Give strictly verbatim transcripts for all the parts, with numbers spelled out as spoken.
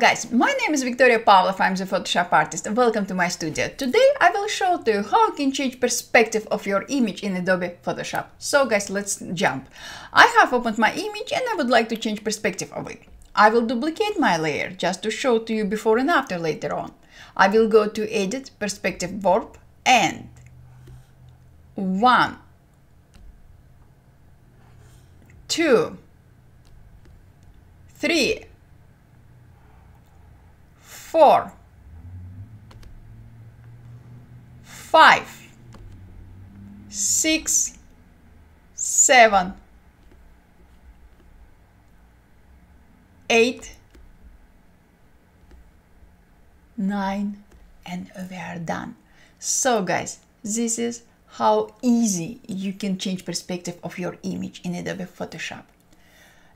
guys, my name is Victoria Pavlov, I'm the Photoshop artist. Welcome to my studio. Today I will show to you how you can change perspective of your image in Adobe Photoshop. So guys, let's jump. I have opened my image and I would like to change perspective of it. I will duplicate my layer just to show to you before and after later on. I will go to Edit, Perspective Warp and one, two, three, four, five, six, seven, eight, nine, and we are done. So guys, this is how easy you can change perspective of your image in Adobe Photoshop.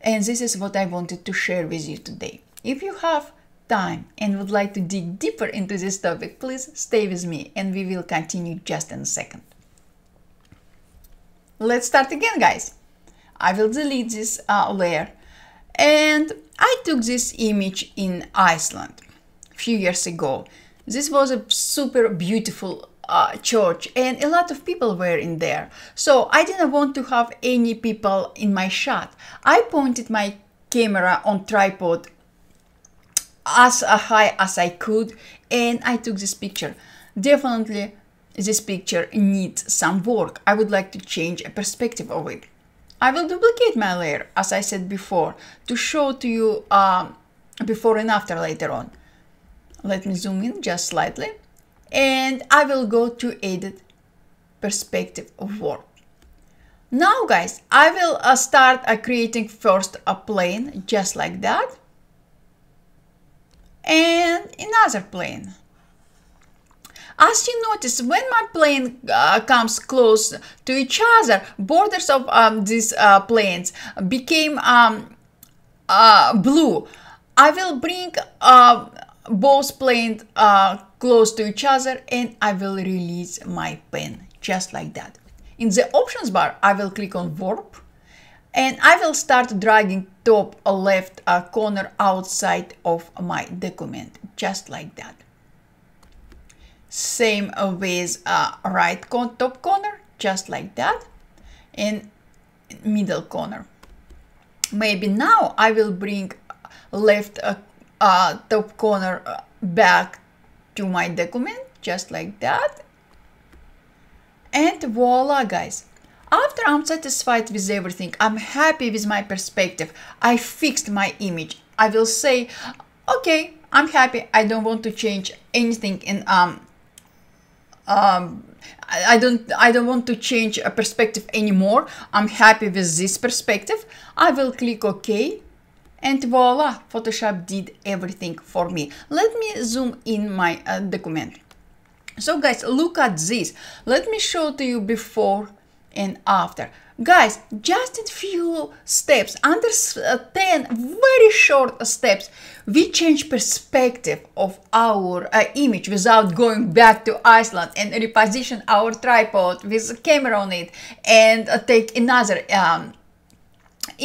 And this is what I wanted to share with you today. If you have time and would like to dig deeper into this topic, please stay with me and we will continue just in a second. Let's start again, guys. I will delete this uh, layer. And I took this image in Iceland a few years ago. This was a super beautiful Uh, church and a lot of people were in there, so I didn't want to have any people in my shot. I pointed my camera on tripod as high as I could and I took this picture. Definitely this picture needs some work. I would like to change a perspective of it. I will duplicate my layer as I said before to show to you um, before and after later on. Let me zoom in just slightly. And I will go to Edit, Perspective Warp. Now guys, I will uh, start uh, creating first a plane just like that. And another plane. As you notice, when my plane uh, comes close to each other, borders of um, these uh, planes became um, uh, blue. I will bring uh, both planes uh, close to each other and I will release my pen just like that. In the options bar I will click on warp and I will start dragging top left uh, corner outside of my document just like that. Same with uh, right con top corner just like that and middle corner. Maybe now I will bring left uh, Uh, top corner uh, back to my document just like that and voila guys. After I'm satisfied with everything, I'm happy with my perspective, I fixed my image, I will say okay, I'm happy, I don't want to change anything in um um I don't I don't want to change a perspective anymore. I'm happy with this perspective. I will click OK. And voila, Photoshop did everything for me. Let me zoom in my uh, document. So guys, look at this. Let me show to you before and after. Guys, just in few steps, under ten very short steps, we change perspective of our uh, image without going back to Iceland and reposition our tripod with a camera on it and uh, take another um,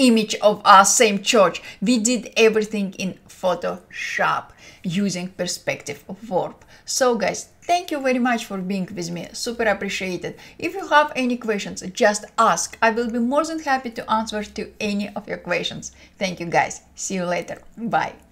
image of our same church. We did everything in Photoshop using perspective warp. So guys, thank you very much for being with me, super appreciated. If you have any questions, just ask. I will be more than happy to answer to any of your questions. Thank you guys, see you later, bye.